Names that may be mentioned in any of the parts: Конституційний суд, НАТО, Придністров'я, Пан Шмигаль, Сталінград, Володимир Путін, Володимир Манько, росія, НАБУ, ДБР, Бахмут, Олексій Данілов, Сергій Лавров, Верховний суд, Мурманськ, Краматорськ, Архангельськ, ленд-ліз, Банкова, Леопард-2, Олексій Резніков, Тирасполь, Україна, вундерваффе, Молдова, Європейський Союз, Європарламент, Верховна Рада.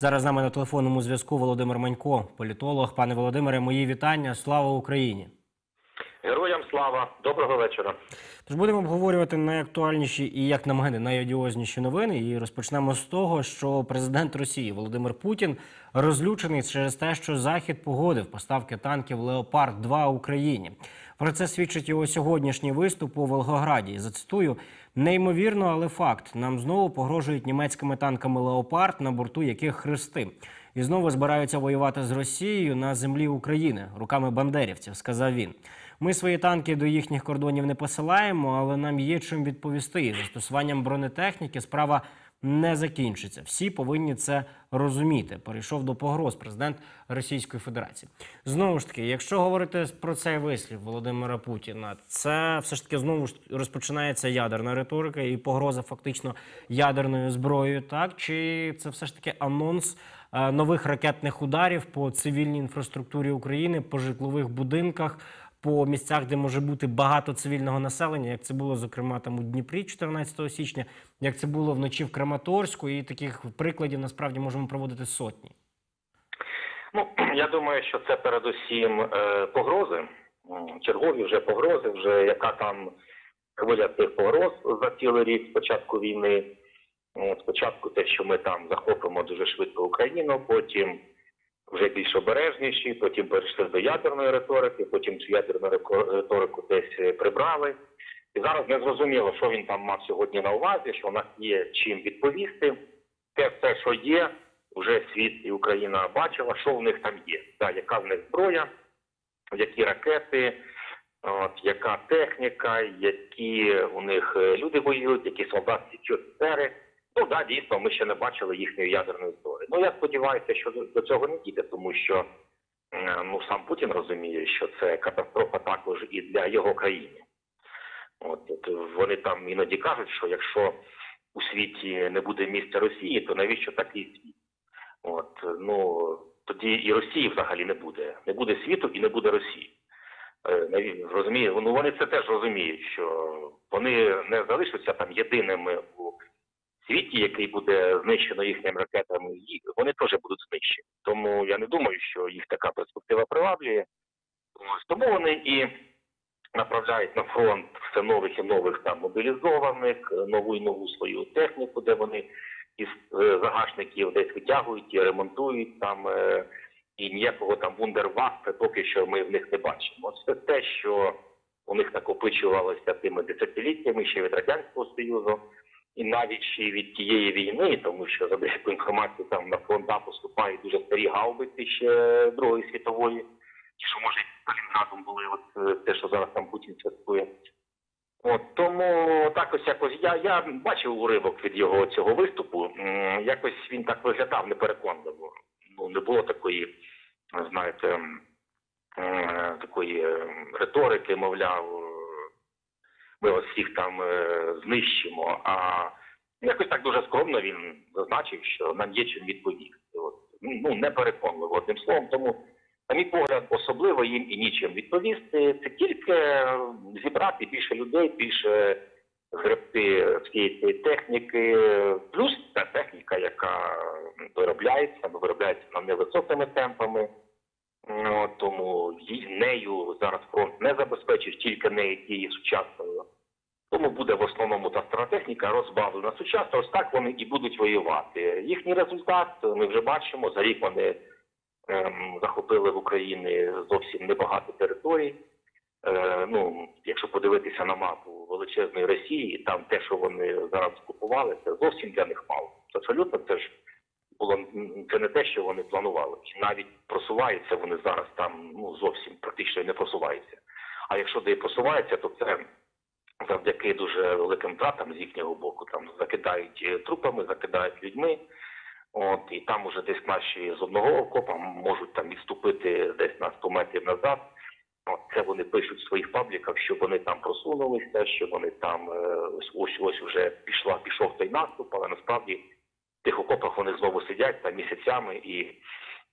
Зараз з нами на телефонному зв'язку Володимир Манько, політолог. Пане Володимире, мої вітання. Слава Україні! Героям слава! Доброго вечора! Тож будемо обговорювати найактуальніші і, як на мене, найодіозніші новини. І розпочнемо з того, що президент Росії Володимир Путін розлючений через те, що Захід погодив поставки танків «Леопард-2» Україні. Про це свідчить його сьогоднішній виступ у Волгограді. Зацитую: «Неймовірно, але факт. Нам знову погрожують німецькими танками «Леопард», на борту яких хрести. І знову збираються воювати з Росією на землі України, руками бандерівців», – сказав він. «Ми свої танки до їхніх кордонів не посилаємо, але нам є чим відповісти. І застосуванням бронетехніки справа не закінчиться. Всі повинні це розуміти», – перейшов до погроз президент Російської Федерації. Знову ж таки, якщо говорити про цей вислів Володимира Путіна, це все ж таки знову ж розпочинається ядерна риторика і погроза фактично ядерною зброєю, так? Чи це все ж таки анонс нових ракетних ударів по цивільній інфраструктурі України, по житлових будинках, по місцях, де може бути багато цивільного населення, як це було, зокрема, там у Дніпрі 14 січня, як це було вночі в Краматорську, і таких прикладів, насправді, можемо проводити сотні? Ну, я думаю, що це передусім погрози, чергові вже погрози, вже яка там хвиля тих погроз за цілий рік з початку війни. Спочатку те, що ми там захопимо дуже швидко Україну, потім вже більш обережніші, потім перейшли до ядерної риторики, потім цю ядерну риторику десь прибрали. І зараз не зрозуміло, що він там мав сьогодні на увазі, що в нас є чим відповісти. Те все, що є, вже світ і Україна бачила, що в них там є. Так, яка в них зброя, які ракети, от, яка техніка, які у них люди воюють, які солдатські офіцери. Ну, так, дійсно, ми ще не бачили їхньої ядерної зброї. Ну, я сподіваюся, що до цього не дійде, тому що сам Путін розуміє, що це катастрофа також і для його країни. От вони там іноді кажуть, що якщо у світі не буде місця Росії, то навіщо такий світ? От, ну, тоді і Росії взагалі не буде. Не буде світу і не буде Росії. Розуміє? Ну, вони це теж розуміють, що вони не залишаться там єдиними у світі, який буде знищено їхніми ракетами, вони теж будуть знищені. Тому я не думаю, що їх така перспектива приваблює. Тому вони і направляють на фронт все нових і нових там мобілізованих, нову і нову свою техніку, де вони із загашників десь витягують і ремонтують там, і ніякого там вундерваффе поки що ми в них не бачимо. Це те, що у них накопичувалося тими десятиліттями ще від Радянського Союзу, і навіть ще від тієї війни, тому що, за деяку інформацію, там на фронт поступають дуже старі гаубиці ще Другої світової, що, може, Сталінградом були, от те, що зараз там Путін святкує. От, тому так ось якось, я бачив уривок від його цього виступу, якось він так виглядав непереконливо. Ну, не було такої, знаєте, такої риторики, мовляв, ми ось всіх там знищимо, а якось так дуже скромно він зазначив, що нам є чим відповісти. От, ну, непереконливо, одним словом. Тому, на мій погляд, особливо їм і нічим відповісти. Це тільки зібрати більше людей, більше згребти всієї техніки. Плюс та техніка, яка виробляється, невисокими темпами. Тому нею зараз фронт не забезпечить, тільки нею дії сучасною. Тому буде в основному та стара техніка розбавлена сучасно, ось так вони і будуть воювати. Їхній результат ми вже бачимо, за рік вони захопили в Україні зовсім небагато територій. Ну, якщо подивитися на мапу величезної Росії, там те, що вони зараз купували, це зовсім для них мало. Абсолютно це ж було, це не те, що вони планували. І навіть просуваються вони зараз там, ну, зовсім практично не просуваються. А якщо де і просуваються, то це завдяки дуже великим втратам з їхнього боку. Там закидають трупами, закидають людьми. От, і там уже десь наші з одного окопа можуть там відступити десь на 100 метрів назад. От, це вони пишуть в своїх пабліках, що вони там просунулися, що вони там ось вже пішов той наступ, але насправді в тих окопах вони знову сидять там місяцями, і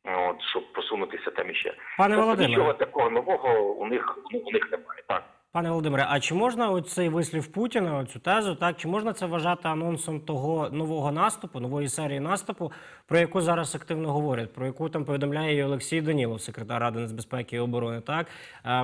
от, щоб просунутися там іще. Пане Володимире, нічого такого нового у них немає. Так. Пане Володимире, а чи можна оцей вислів Путіна, оцю тезу, так, чи можна це вважати анонсом того нового наступу, нової серії наступу, про яку зараз активно говорять, про яку там повідомляє і Олексій Данілов, секретар Ради нацбезпеки і оборони, так?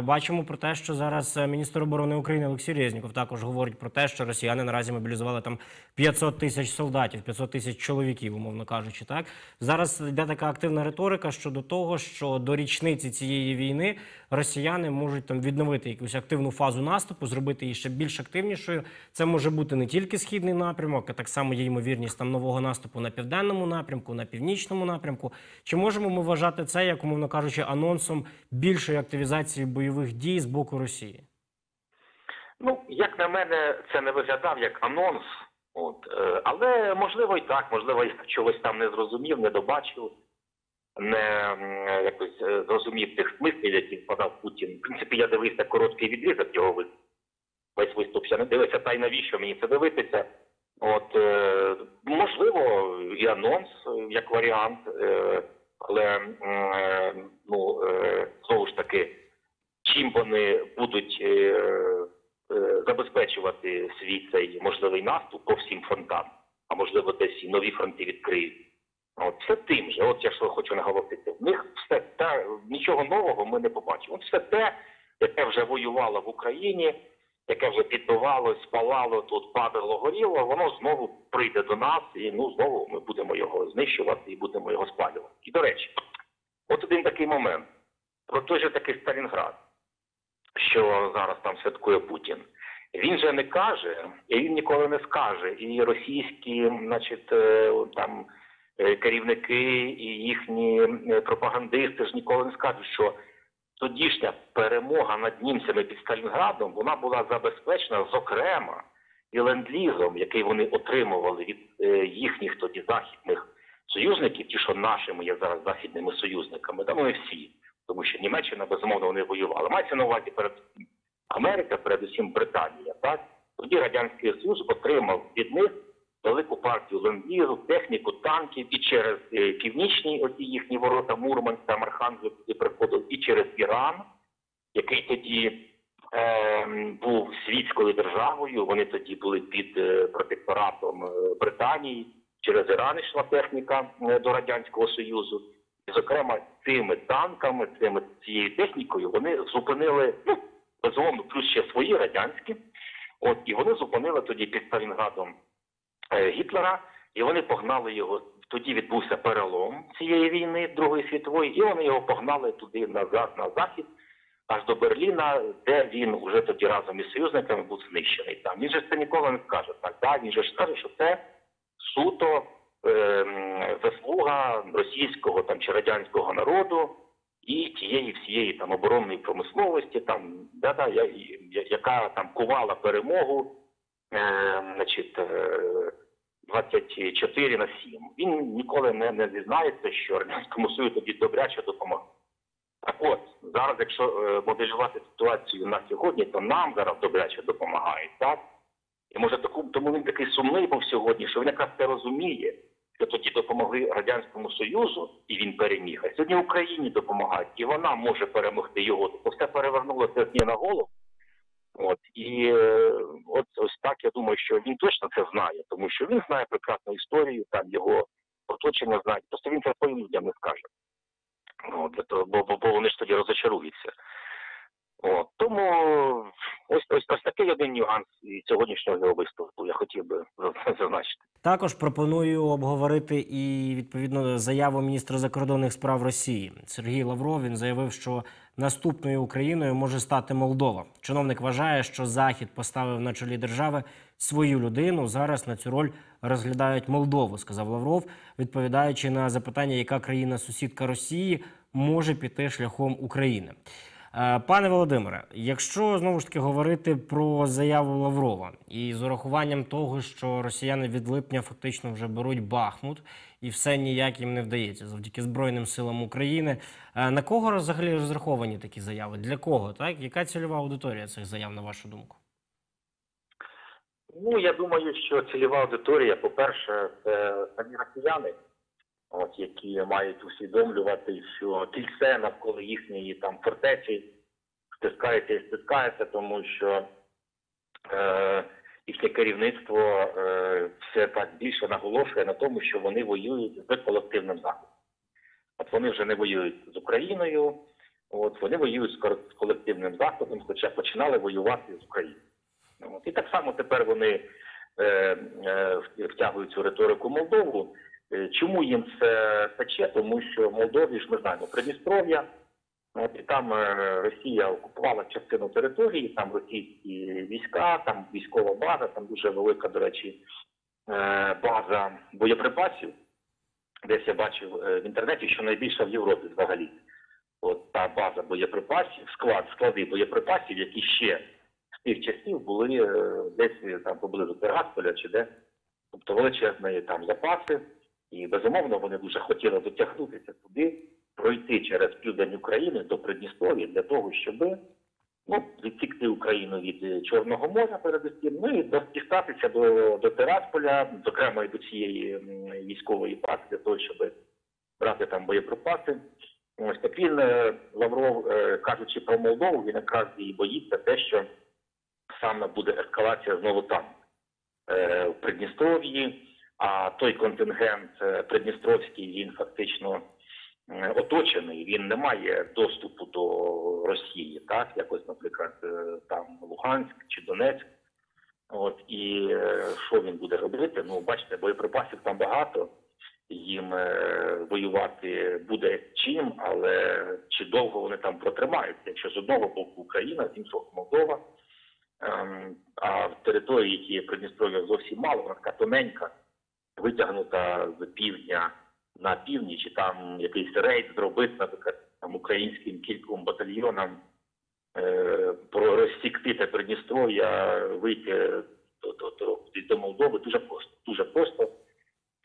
Бачимо про те, що зараз міністр оборони України Олексій Резніков також говорить про те, що росіяни наразі мобілізували там 500 тисяч солдатів, 500 тисяч чоловіків, умовно кажучи, так? Зараз йде така активна риторика щодо того, що до річниці цієї війни росіяни можуть там відновити якусь активну фазу наступу, зробити її ще більш активнішою. Це може бути не тільки східний напрямок, а так само є ймовірність там нового наступу на південному напрямку, на північному напрямку. Чи можемо ми вважати це, як, умовно кажучи, анонсом більшої активізації бойових дій з боку Росії? Ну, як на мене, це не виглядав як анонс. Але можливо і так, можливо, я чогось там не зрозумів, не добачив, не якось зрозумів тих смислів, які подав Путін. В принципі, я дивився короткий відрізок його виступу. Весь виступ я не дивився, та й навіщо мені це дивитися. Можливо, і анонс як варіант, але ну, знову ж таки, чим вони будуть забезпечувати свій цей можливий наступ по всім фронтам, а можливо десь і нові фронти відкриють. Все тим же, я що хочу наголосити, в них все те, нічого нового ми не побачимо. Все те, яке вже воювало в Україні, яке вже підбивалось, палало, тут падало, горіло, воно знову прийде до нас і ну, знову ми будемо його знищувати і будемо його спалювати. І до речі, один такий момент, про той же такий Сталінград, що зараз там святкує Путін. Він же не каже, і він ніколи не скаже, і російські, значить, там керівники і їхні пропагандисти ж ніколи не скажуть, що тодішня перемога над німцями під Сталінградом, вона була забезпечена, зокрема, і ленд-лізом, який вони отримували від їхніх тоді західних союзників, ті, що нашими є зараз західними союзниками, там вони всі, тому що Німеччина, безумовно, вони воювала. Мається на увазі передусім Америка, передусім Британія, так? Тоді Радянський Союз отримав від них велику партію ленд-лізу, техніку, танків, і через північні оці їхні ворота, Мурманськ, Архангельськ, які приходили, і через Іран, який тоді був світською державою, вони тоді були під протекторатом Британії, через Іран йшла техніка до Радянського Союзу. І, зокрема, цими танками, цією технікою вони зупинили, ну, безумовно, плюс ще свої радянські, і вони зупинили тоді під Сталінградом Гітлера, і вони погнали його, тоді відбувся перелом цієї війни, Другої світової, і вони його погнали туди назад, на захід, аж до Берліна, де він вже тоді разом із союзниками був знищений. Там. Він же це ніколи не скаже так, да? Він же скаже, що це суто заслуга російського там, чи радянського народу і тієї всієї там, оборонної промисловості, там, яка там кувала перемогу, значить, 24/7. Він ніколи не зізнається, що Радянському Союзу тоді добряче допомогли. Так от, зараз, якщо моделювати ситуацію на сьогодні, то нам зараз добряче допомагають, так? І може тому він такий сумний був сьогодні, що він якраз це розуміє, що тоді допомогли Радянському Союзу, і він переміг. А сьогодні Україні допомагають, і вона може перемогти його. Тобто все перевернулося з ніг на голову. Ось так, я думаю, що він точно це знає, тому що він знає прекрасну історію, там його оточення знає. Просто він це своїм людям не скаже, бо вони ж тоді розочаруються. Тому ось такий один нюанс і сьогоднішнього виступу я хотів би зазначити. Також пропоную обговорити і, відповідно, заяву міністра закордонних справ Росії. Сергій Лавров, він заявив, що наступною Україною може стати Молдова. Чиновник вважає, що Захід поставив на чолі держави свою людину. Зараз на цю роль розглядають Молдову, сказав Лавров, відповідаючи на запитання, яка країна-сусідка Росії може піти шляхом України. Пане Володимире, якщо, знову ж таки, говорити про заяву Лаврова і з урахуванням того, що росіяни від липня фактично вже беруть Бахмут і все ніяк їм не вдається завдяки Збройним силам України, на кого взагалі розраховані такі заяви? Для кого? Так? Яка цільова аудиторія цих заяв, на вашу думку? Ну, я думаю, що цільова аудиторія, по-перше, це самі росіяни, які мають усвідомлювати, що кільце навколо їхньої там фортеці стискається і стискається, тому що їхнє керівництво все так більше наголошує на тому, що вони воюють з колективним Заходом. От вони вже не воюють з Україною, от вони воюють з колективним Заходом, хоча починали воювати з Україною. От. І так само тепер вони втягують цю риторику Молдову. Чому їм це пече? Тому що в Молдові ж, ми знаємо, Придністров'я, і там Росія окупувала частину території, там російські війська, там військова база, там дуже велика, до речі, база боєприпасів. Десь я бачив в інтернеті, що найбільша в Європі взагалі. От та база боєприпасів, склади боєприпасів, які ще з тих часів були десь там поблизу Тирасполя чи де. Тобто величезні там запаси. І, безумовно, вони дуже хотіли дотягнутися туди, пройти через південь України до Придністров'я для того, щоб відсікти Україну від Чорного моря передусім, ну і дістатися до Тирасполя, зокрема і до цієї військової бази, для того, щоб брати там боєприпаси. Ось так він, Лавров, кажучи про Молдову, він якраз і боїться те, що саме буде ескалація знову там, в Придністров'ї. А той контингент придністровський, він фактично оточений, він не має доступу до Росії, так, якось, наприклад, там Луганськ чи Донецьк. От, і що він буде робити? Ну, бачите, боєприпасів там багато, їм воювати буде чим, але чи довго вони там протримаються? Якщо з одного боку Україна, з іншого Молдова, а в території, які є Придністров'я, зовсім мало, вона така тоненька, витягнута з півдня на північ, і там якийсь рейд зробити, наприклад, там українським кільком батальйонам розсікти та Придністров'я, вийти до Молдови дуже просто. Дуже просто.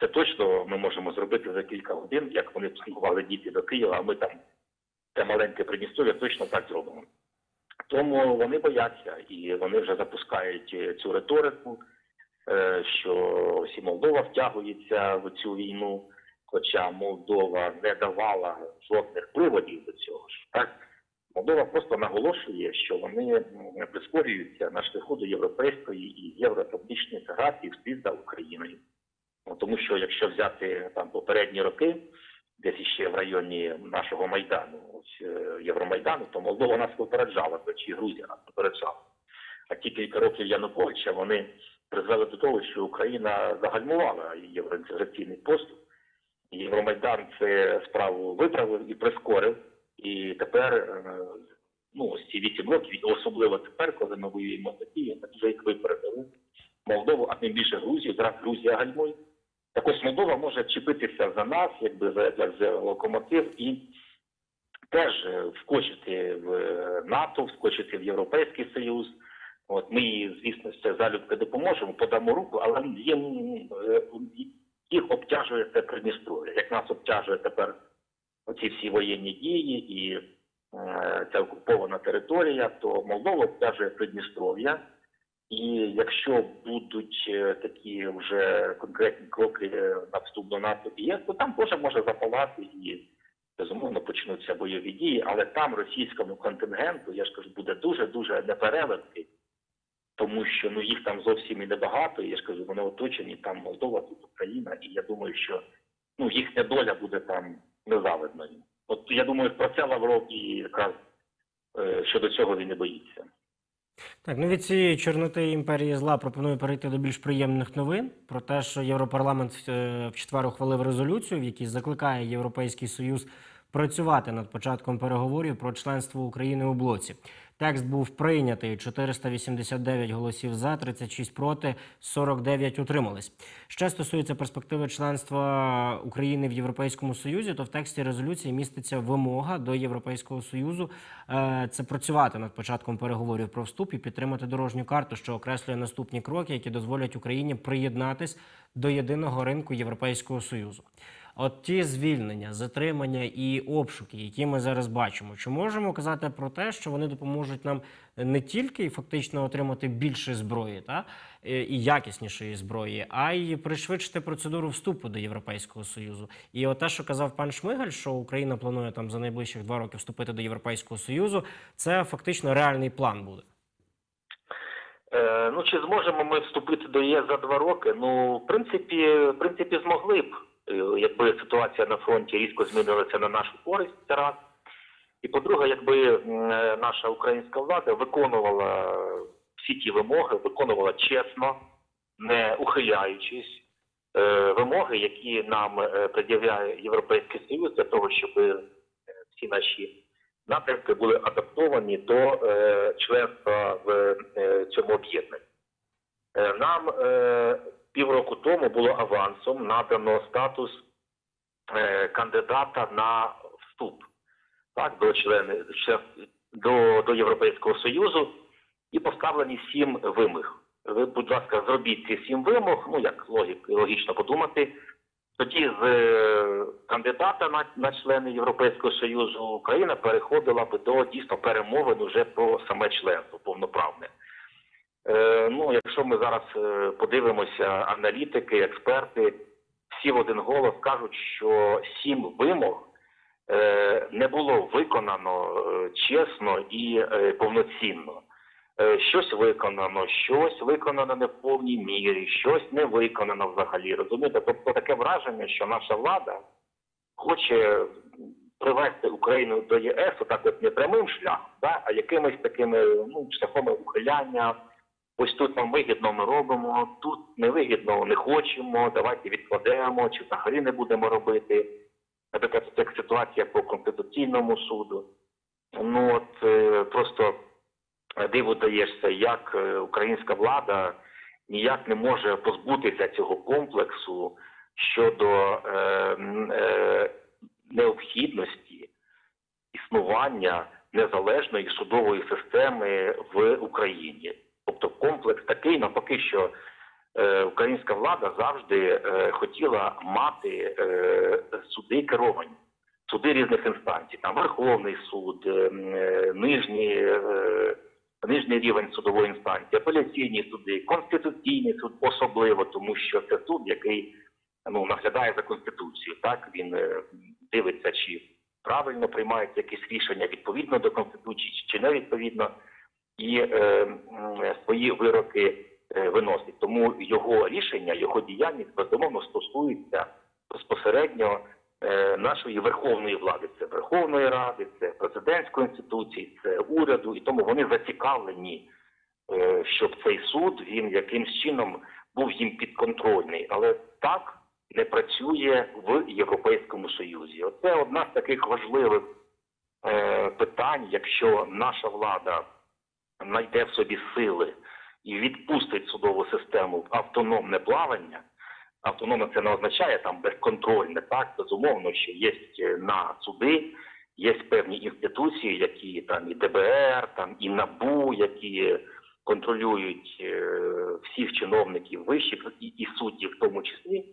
Це точно ми можемо зробити за кілька годин, як вони планували діти до Києва, а ми там те маленьке Придністров'я точно так зробимо. Тому вони бояться, і вони вже запускають цю риторику, що ось і Молдова втягується в цю війну, хоча Молдова не давала жодних приводів до цього. Так? Молдова просто наголошує, що вони прискорюються на шляху до європейської і євроатлантичної інтеграції вслід за Україною. Тому що якщо взяти там попередні роки, десь іще в районі нашого Майдану, ось Євромайдану, то Молдова нас попереджала, чи Грузія нас попереджала. А ті кілька років Януковича, вони призвели до того, що Україна загальмувала євроінтеграційний поступ. Євромайдан це справу виправив і прискорив. І тепер, ось ці 8 років, особливо тепер, коли ми воюємо з Росією, так вже їх випередили. Молдову, а тим більше Грузію, зараз Грузія гальмує. Так ось Молдова може чіпитися за нас, якби за локомотив, і теж вскочити в НАТО, вскочити в Європейський Союз. От ми її, звісно, це залюбки допоможемо, подамо руку, але їх обтяжує це Придністров'я. Як нас обтяжує тепер оці всі воєнні дії і ця окупована територія, то Молдова обтяжує Придністров'я. І якщо будуть такі вже конкретні кроки на вступ до НАТО і ЄС, то там теж може запалати і, безумовно, почнуться бойові дії. Але там російському контингенту, я ж кажу, буде дуже-дуже непереливки. Тому що їх там зовсім і небагато, я ж кажу, вони оточені, там Молдова, тут Україна, і я думаю, що їхня доля буде там незавидною. От я думаю, про це Лавров і якраз щодо цього він не боїться. Так, від цієї чорноти імперії зла пропоную перейти до більш приємних новин про те, що Європарламент в четвер ухвалив резолюцію, в якій закликає Європейський Союз працювати над початком переговорів про членство України у блоці. Текст був прийнятий, 489 голосів за, 36 проти, 49 утримались. Що стосується перспективи членства України в Європейському Союзі, то в тексті резолюції міститься вимога до Європейського Союзу – це працювати над початком переговорів про вступ і підтримати дорожню карту, що окреслює наступні кроки, які дозволять Україні приєднатись до єдиного ринку Європейського Союзу. от ті звільнення, затримання і обшуки, які ми зараз бачимо, чи можемо казати про те, що вони допоможуть нам не тільки фактично отримати більше зброї, та, і якіснішої зброї, а й пришвидшити процедуру вступу до Європейського Союзу? І от те, що казав пан Шмигаль, що Україна планує там за найближчих 2 роки вступити до Європейського Союзу, це фактично реальний план буде. Ну, чи зможемо ми вступити до ЄС за 2 роки? Ну, в принципі змогли б, якби ситуація на фронті різко змінилася на нашу користь, це раз. І, по-друге, якби наша українська влада виконувала всі ті вимоги, виконувала чесно, не ухиляючись, вимоги, які нам пред'являє Європейський Союз, для того, щоб всі наші напрямки були адаптовані до членства в цьому об'єднанні. Нам півроку тому було авансом надано статус кандидата на вступ, так, до Європейського Союзу, і поставлені 7 вимог. Ви, будь ласка, зробіть ці 7 вимог, ну як логічно подумати. Тоді з кандидата на члени Європейського Союзу Україна переходила б до дійсно перемовин уже про саме членство повноправне. Ну, якщо ми зараз подивимося, аналітики, експерти, всі в один голос кажуть, що 7 вимог не було виконано чесно і повноцінно. Щось виконано, щось виконано не в повній мірі, щось не виконано взагалі, розумієте? Тобто таке враження, що наша влада хоче привести Україну до ЄС отак от не прямим шляхом, да? А якимись такими, ну, шляхами ухиляння. Ось тут нам вигідно, ми робимо, тут невигідно, не хочемо, давайте відкладемо, чи взагалі не будемо робити. Наприклад, це ситуація по Конституційному суду. Ну от просто диву даєшся, як українська влада ніяк не може позбутися цього комплексу щодо необхідності існування незалежної судової системи в Україні. Тобто комплекс такий, навпаки, що українська влада завжди хотіла мати суди керовані. Суди різних інстанцій, там Верховний суд, нижній рівень судової інстанції, апеляційні суди, Конституційний суд особливо, тому що це суд, який, ну, наглядає за Конституцією, так, він дивиться, чи правильно приймається якісь рішення відповідно до Конституції, чи не відповідно, і свої вироки виносить. Тому його рішення, його діяльність, безумовно, стосується безпосередньо нашої верховної влади, це Верховної Ради, це президентської інституції, це уряду, і тому вони зацікавлені, щоб цей суд, він якимсь чином був їм підконтрольний, але так не працює в Європейському Союзі. Оце одна з таких важливих питань, якщо наша влада знайде в собі сили і відпустить судову систему в автономне плавання. Автономно це не означає там безконтрольне, так, безумовно, що є на суди, є певні інституції, які там і ДБР, там і НАБУ, які контролюють всіх чиновників вищих і суддів в тому числі,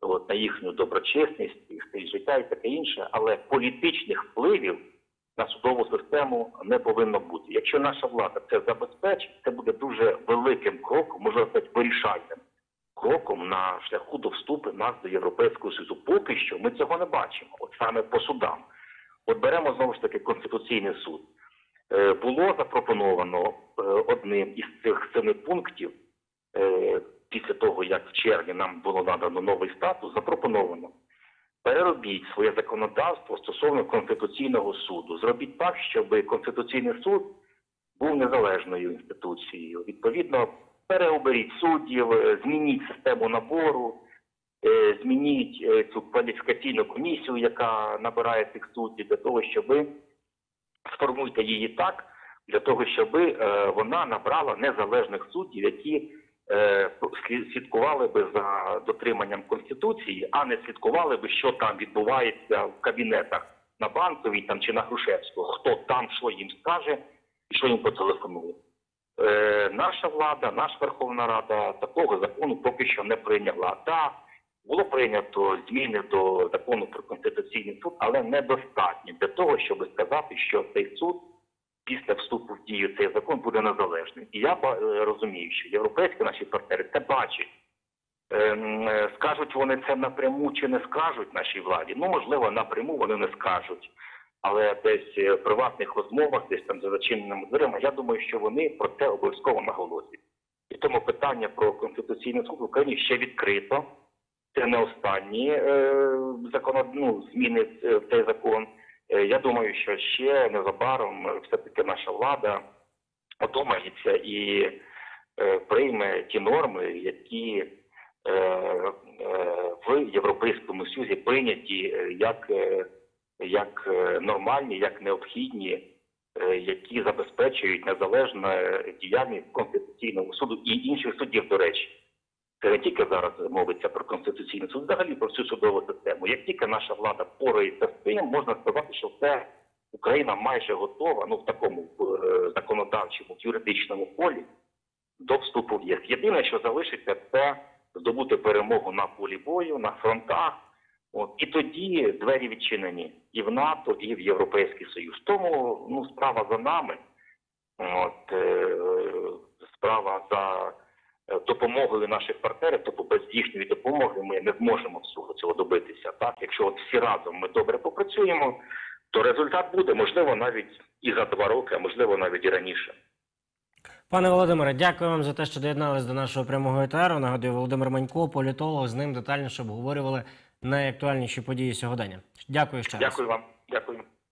от, на їхню доброчесність, їх стиль життя і таке інше, але політичних впливів на судову систему не повинно бути. Якщо наша влада це забезпечить, це буде дуже великим кроком, можна сказати, вирішальним кроком на шляху до вступу нас до Європейського Союзу. Поки що ми цього не бачимо, от саме по судам. От беремо, знову ж таки, Конституційний суд. Було запропоновано одним із цих 7 пунктів, після того, як в червні нам було надано новий статус, запропоновано: переробіть своє законодавство стосовно Конституційного суду. Зробіть так, щоб Конституційний суд був незалежною інституцією. Відповідно, переоберіть суддів, змініть систему набору, змініть цю кваліфікаційну комісію, яка набирає цих суддів, для того, щоб сформуйте її так, для того, щоб вона набрала незалежних суддів, які слідкували би за дотриманням Конституції, а не слідкували би, що там відбувається в кабінетах на Банковій там чи на Хрущевського, хто там що їм скаже і що їм потелефонує. Наша влада, наша Верховна Рада такого закону поки що не прийняла. Та було прийнято зміни до закону про Конституційний суд, але недостатньо для того, щоб сказати, що цей суд після вступу в дію цей закон буде незалежний. І я розумію, що європейські наші партнери це бачать. Скажуть вони це напряму чи не скажуть нашій владі? Ну, можливо, напряму вони не скажуть. Але десь в приватних розмовах, десь там за зачиненими дверима, я думаю, що вони про це обов'язково наголосять. І тому питання про Конституційний суд в Україні ще відкрито. Це не останні зміни в цей закон. Я думаю, що ще незабаром все-таки наша влада одумається і прийме ті норми, які в Європейському Союзі прийняті як нормальні, як необхідні, які забезпечують незалежну діяльність Конституційного суду і інших судів, до речі. Це не тільки зараз мовиться про Конституційний суд, взагалі про всю судову систему. Як тільки наша влада порається з цим, можна сказати, що все, Україна майже готова, в такому законодавчому, юридичному полі, до вступу в ЄС. Єдине, що залишиться, це здобути перемогу на полі бою, на фронтах. І тоді двері відчинені і в НАТО, і в Європейський Союз. Тому справа за нами, справа за допомогою наших партнерів, тобто без їхньої допомоги ми не зможемо всього цього добитися. Так? Якщо всі разом ми добре попрацюємо, то результат буде, можливо, навіть і за 2 роки, а можливо, навіть і раніше. Пане Володимире, дякую вам за те, що доєдналися до нашого прямого етеру. Нагадую, Володимир Манько, політолог, з ним детальніше обговорювали найактуальніші події сьогодення. Дякую ще раз. Дякую вам. Дякую.